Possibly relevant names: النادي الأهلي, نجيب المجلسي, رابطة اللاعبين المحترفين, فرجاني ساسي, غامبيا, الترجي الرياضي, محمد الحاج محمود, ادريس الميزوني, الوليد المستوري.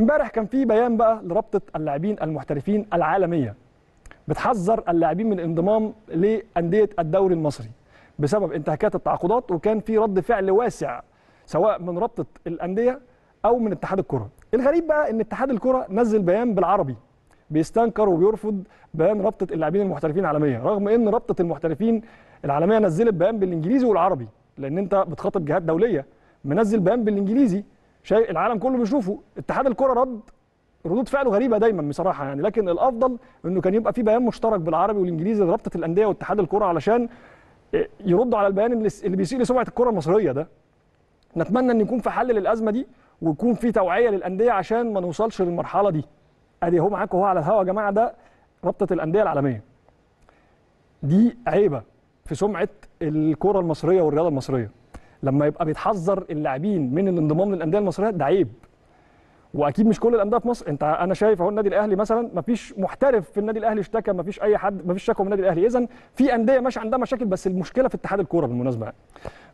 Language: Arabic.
امبارح كان في بيان بقى لرابطة اللاعبين المحترفين العالمية بتحذر اللاعبين من الانضمام لأندية الدوري المصري بسبب انتهاكات التعاقدات، وكان في رد فعل واسع سواء من رابطة الأندية أو من اتحاد الكرة. الغريب بقى إن اتحاد الكرة نزل بيان بالعربي بيستنكر وبيرفض بيان رابطة اللاعبين المحترفين العالمية، رغم إن رابطة المحترفين العالمية نزلت بيان بالإنجليزي والعربي، لأن أنت بتخاطب جهات دولية. منزل بيان بالإنجليزي شيء العالم كله بيشوفه، اتحاد الكرة ردود فعله غريبه دايما بصراحه يعني، لكن الافضل انه كان يبقى في بيان مشترك بالعربي والانجليزي لرابطه الانديه واتحاد الكره علشان يردوا على البيان اللي بيسيء لسمعه الكره المصريه ده. نتمنى ان يكون في حل للازمه دي ويكون في توعيه للانديه عشان ما نوصلش للمرحله دي. ادي اهو معاكم على الهوا يا جماعه، ده رابطه الانديه العالميه دي عيبه في سمعه الكره المصريه والرياضه المصريه. لما يبقى بيتحذر اللاعبين من الانضمام للانديه المصريه ده عيب، واكيد مش كل الانديه في مصر. انت انا شايف اهو النادي الاهلي مثلا مفيش محترف في النادي الاهلي اشتكى، مفيش اي حد، مفيش شكوى من النادي الاهلي. اذا في انديه ماشي عندها مشاكل، بس المشكله في اتحاد الكوره بالمناسبه.